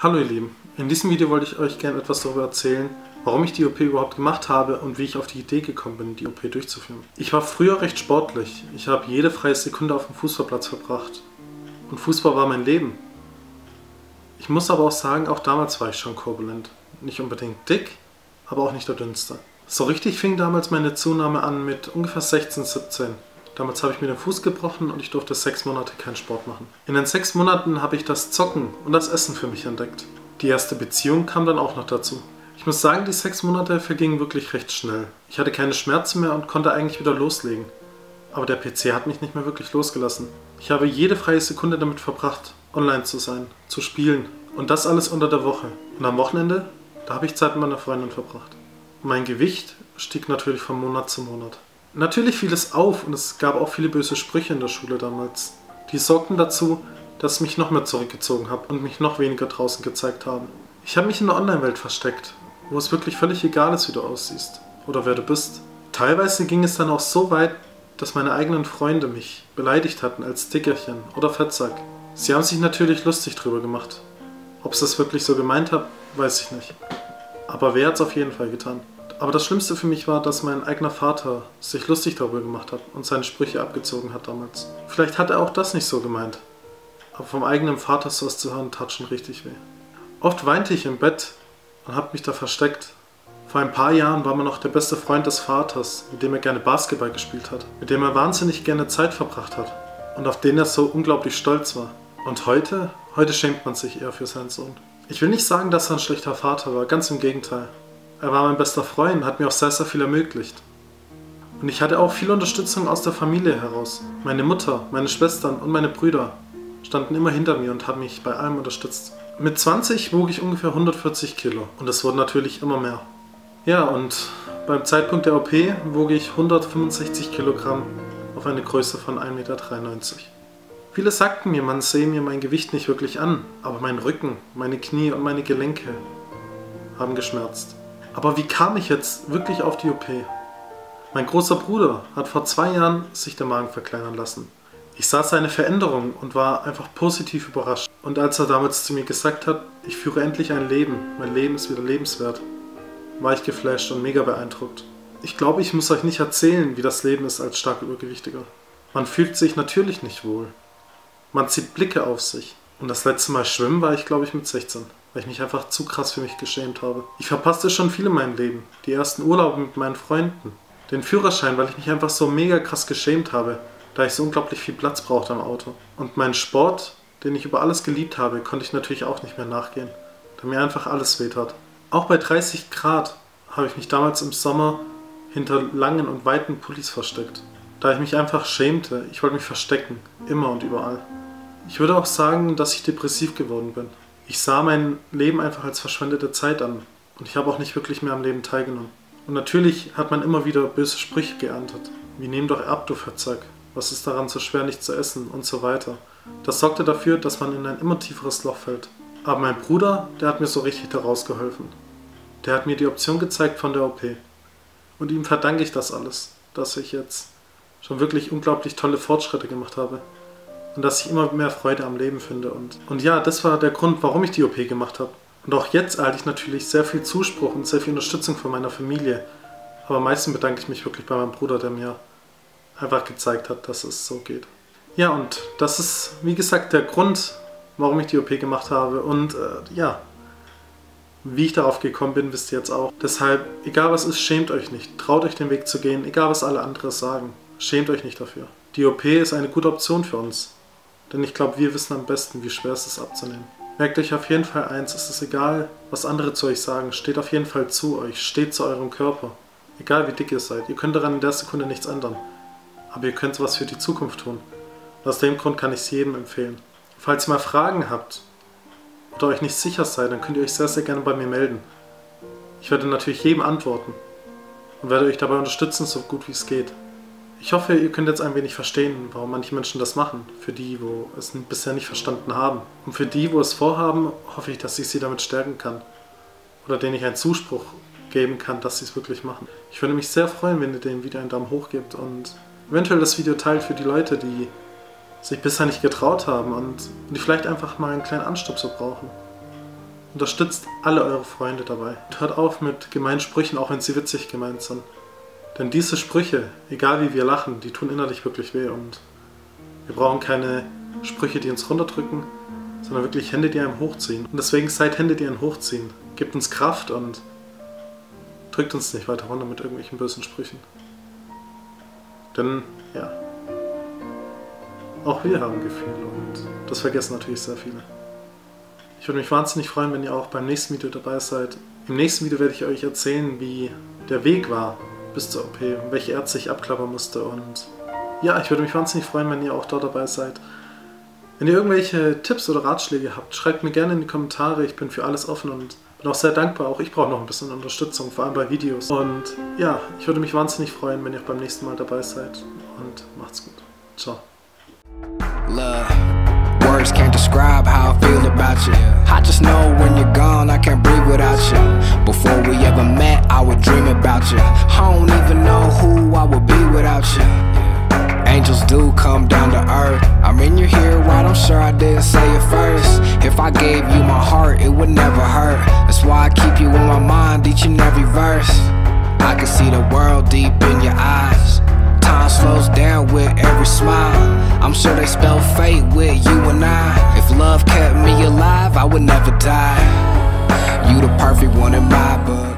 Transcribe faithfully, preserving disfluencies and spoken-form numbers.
Hallo ihr Lieben, in diesem Video wollte ich euch gerne etwas darüber erzählen, warum ich die O P überhaupt gemacht habe und wie ich auf die Idee gekommen bin, die O P durchzuführen. Ich war früher recht sportlich. Ich habe jede freie Sekunde auf dem Fußballplatz verbracht. Und Fußball war mein Leben. Ich muss aber auch sagen, auch damals war ich schon korpulent. Nicht unbedingt dick, aber auch nicht der dünnste. So richtig fing damals meine Zunahme an mit ungefähr sechzehn, siebzehn. Damals habe ich mir den Fuß gebrochen und ich durfte sechs Monate keinen Sport machen. In den sechs Monaten habe ich das Zocken und das Essen für mich entdeckt. Die erste Beziehung kam dann auch noch dazu. Ich muss sagen, die sechs Monate vergingen wirklich recht schnell. Ich hatte keine Schmerzen mehr und konnte eigentlich wieder loslegen. Aber der P C hat mich nicht mehr wirklich losgelassen. Ich habe jede freie Sekunde damit verbracht, online zu sein, zu spielen. Und das alles unter der Woche. Und am Wochenende, da habe ich Zeit mit meiner Freundin verbracht. Und mein Gewicht stieg natürlich von Monat zu Monat. Natürlich fiel es auf und es gab auch viele böse Sprüche in der Schule damals. Die sorgten dazu, dass ich mich noch mehr zurückgezogen habe und mich noch weniger draußen gezeigt habe. Ich habe mich in der Online-Welt versteckt, wo es wirklich völlig egal ist, wie du aussiehst oder wer du bist. Teilweise ging es dann auch so weit, dass meine eigenen Freunde mich beleidigt hatten als Dickerchen oder Fettsack. Sie haben sich natürlich lustig drüber gemacht. Ob sie es wirklich so gemeint haben, weiß ich nicht. Aber wer hat es auf jeden Fall getan? Aber das Schlimmste für mich war, dass mein eigener Vater sich lustig darüber gemacht hat und seine Sprüche abgezogen hat damals. Vielleicht hat er auch das nicht so gemeint. Aber vom eigenen Vater sowas zu hören, tat schon richtig weh. Oft weinte ich im Bett und habe mich da versteckt. Vor ein paar Jahren war man noch der beste Freund des Vaters, mit dem er gerne Basketball gespielt hat, mit dem er wahnsinnig gerne Zeit verbracht hat und auf den er so unglaublich stolz war. Und heute? Heute schämt man sich eher für seinen Sohn. Ich will nicht sagen, dass er ein schlechter Vater war, ganz im Gegenteil. Er war mein bester Freund, hat mir auch sehr, sehr viel ermöglicht. Und ich hatte auch viel Unterstützung aus der Familie heraus. Meine Mutter, meine Schwestern und meine Brüder standen immer hinter mir und haben mich bei allem unterstützt. Mit zwanzig wog ich ungefähr hundertvierzig Kilo und es wurden natürlich immer mehr. Ja, und beim Zeitpunkt der O P wog ich hundertfünfundsechzig Kilogramm auf eine Größe von ein Meter dreiundneunzig. Viele sagten mir, man sehe mir mein Gewicht nicht wirklich an, aber mein Rücken, meine Knie und meine Gelenke haben geschmerzt. Aber wie kam ich jetzt wirklich auf die O P? Mein großer Bruder hat vor zwei Jahren sich den Magen verkleinern lassen. Ich sah seine Veränderung und war einfach positiv überrascht. Und als er damals zu mir gesagt hat, ich führe endlich ein Leben, mein Leben ist wieder lebenswert, war ich geflasht und mega beeindruckt. Ich glaube, ich muss euch nicht erzählen, wie das Leben ist als stark Übergewichtiger. Man fühlt sich natürlich nicht wohl. Man zieht Blicke auf sich. Und das letzte Mal schwimmen war ich, glaube ich, mit sechzehn. Weil ich mich einfach zu krass für mich geschämt habe. Ich verpasste schon viel in meinem Leben. Die ersten Urlaube mit meinen Freunden. Den Führerschein, weil ich mich einfach so mega krass geschämt habe, da ich so unglaublich viel Platz brauchte am Auto. Und meinen Sport, den ich über alles geliebt habe, konnte ich natürlich auch nicht mehr nachgehen, da mir einfach alles wehtat. Auch bei dreißig Grad habe ich mich damals im Sommer hinter langen und weiten Pullis versteckt. Da ich mich einfach schämte, ich wollte mich verstecken, immer und überall. Ich würde auch sagen, dass ich depressiv geworden bin. Ich sah mein Leben einfach als verschwendete Zeit an und ich habe auch nicht wirklich mehr am Leben teilgenommen. Und natürlich hat man immer wieder böse Sprüche geerntet, wie nimm doch ab, du Fettsack, was ist daran so schwer, nicht zu essen und so weiter. Das sorgte dafür, dass man in ein immer tieferes Loch fällt. Aber mein Bruder, der hat mir so richtig daraus geholfen. Der hat mir die Option gezeigt von der O P. Und ihm verdanke ich das alles, dass ich jetzt schon wirklich unglaublich tolle Fortschritte gemacht habe. Und dass ich immer mehr Freude am Leben finde. Und, und ja, das war der Grund, warum ich die O P gemacht habe. Und auch jetzt erhalte ich natürlich sehr viel Zuspruch und sehr viel Unterstützung von meiner Familie. Aber am meisten bedanke ich mich wirklich bei meinem Bruder, der mir einfach gezeigt hat, dass es so geht. Ja, und das ist, wie gesagt, der Grund, warum ich die O P gemacht habe. Und äh, ja, wie ich darauf gekommen bin, wisst ihr jetzt auch. Deshalb, egal was ist, schämt euch nicht. Traut euch den Weg zu gehen, egal was alle anderen sagen. Schämt euch nicht dafür. Die O P ist eine gute Option für uns. Denn ich glaube, wir wissen am besten, wie schwer es ist abzunehmen. Merkt euch auf jeden Fall eins, es ist egal, was andere zu euch sagen, steht auf jeden Fall zu euch, steht zu eurem Körper. Egal wie dick ihr seid, ihr könnt daran in der Sekunde nichts ändern. Aber ihr könnt was für die Zukunft tun. Und aus dem Grund kann ich es jedem empfehlen. Falls ihr mal Fragen habt oder euch nicht sicher seid, dann könnt ihr euch sehr, sehr gerne bei mir melden. Ich werde natürlich jedem antworten und werde euch dabei unterstützen, so gut wie es geht. Ich hoffe, ihr könnt jetzt ein wenig verstehen, warum manche Menschen das machen. Für die, wo es bisher nicht verstanden haben. Und für die, wo es vorhaben, hoffe ich, dass ich sie damit stärken kann. Oder denen ich einen Zuspruch geben kann, dass sie es wirklich machen. Ich würde mich sehr freuen, wenn ihr dem Video einen Daumen hoch gebt und eventuell das Video teilt für die Leute, die sich bisher nicht getraut haben und die vielleicht einfach mal einen kleinen Anstupser brauchen. Unterstützt alle eure Freunde dabei. Und hört auf mit gemeinen Sprüchen, auch wenn sie witzig gemeint sind. Denn diese Sprüche, egal wie wir lachen, die tun innerlich wirklich weh. Und wir brauchen keine Sprüche, die uns runterdrücken, sondern wirklich Hände, die einem hochziehen. Und deswegen seid Hände, die einen hochziehen. Gebt uns Kraft und drückt uns nicht weiter runter mit irgendwelchen bösen Sprüchen. Denn, ja, auch wir haben Gefühle und das vergessen natürlich sehr viele. Ich würde mich wahnsinnig freuen, wenn ihr auch beim nächsten Video dabei seid. Im nächsten Video werde ich euch erzählen, wie der Weg war bis zur O P, welche Ärzte ich abklappern musste. Und ja, ich würde mich wahnsinnig freuen, wenn ihr auch dort dabei seid. Wenn ihr irgendwelche Tipps oder Ratschläge habt, schreibt mir gerne in die Kommentare. Ich bin für alles offen und bin auch sehr dankbar. Auch ich brauche noch ein bisschen Unterstützung, vor allem bei Videos. Und ja, ich würde mich wahnsinnig freuen, wenn ihr auch beim nächsten Mal dabei seid. Und macht's gut. Ciao. Words can't describe how I feel about you. I just know when you're gone, I can't breathe without you. Before we ever met, I would dream about you. I don't even know who I would be without you. Angels do come down to earth. I mean, you're here, right? I'm sure I didn't say it first. If I gave you my heart, it would never hurt. That's why I keep you in my mind, each and every verse. I can see the world deep in your eyes. Time slows down with every smile. I'm sure they spell fate with you and I. If love kept me alive, I would never die. You the perfect one in my book.